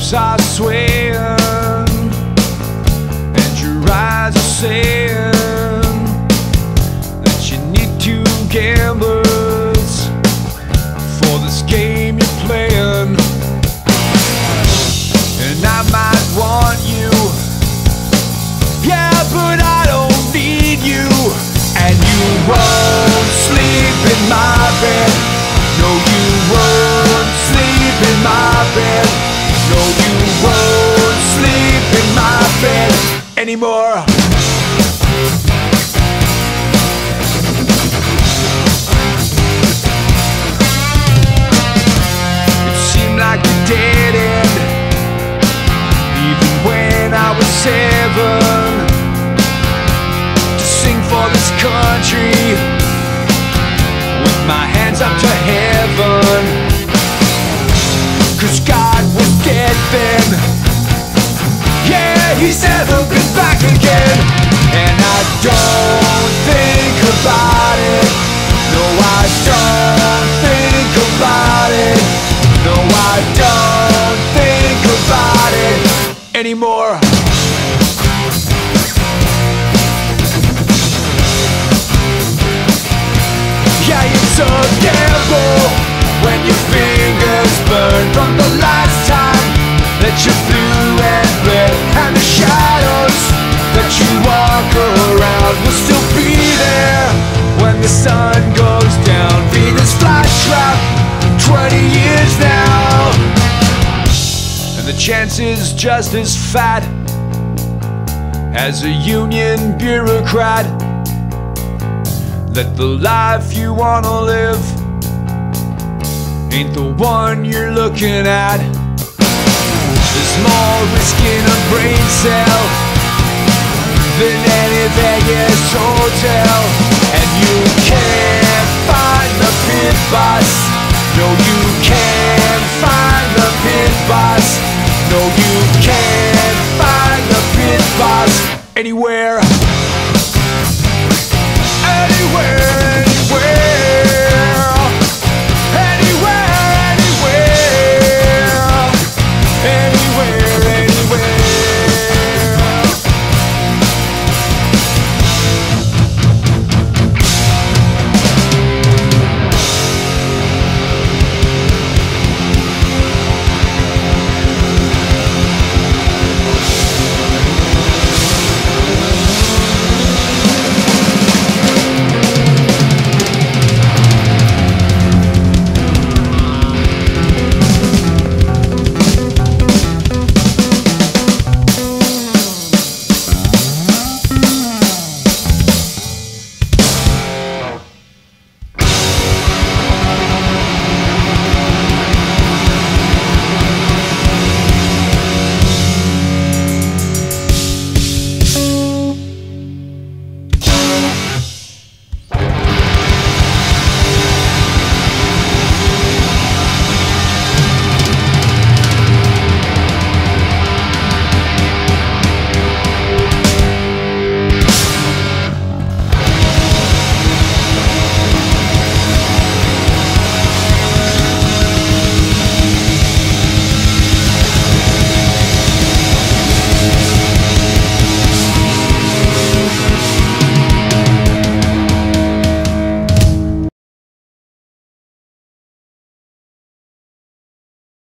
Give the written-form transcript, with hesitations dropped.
lips are swaying and your eyes are saying that you need two gamblers for this game you're playing. And I might want you, yeah, but I don't need you. And you won't sleep in my bed. No, you won't sleep in my bed. No, you won't sleep in my bed anymore. It seemed like a dead end, even when I was 7, to sing for this country with my hands up to heaven. 'Cause God was dead then, yeah, he's never been back again. And I don't think about it. No, I don't think about it. No, I don't think about it anymore. Yeah, it's a gamble when your fingers burn from the last time that you blew and bled, and the shadows that you walk around will still be there when the sun goes down. Venus flytrap, 20 years now, and the chance is just as fat as a union bureaucrat. That the life you wanna live ain't the one you're looking at. There's more risk in a brain cell than any Vegas hotel. And you can't find the pit boss. No, you can't find the pit boss. No, you can't find the pit boss anywhere.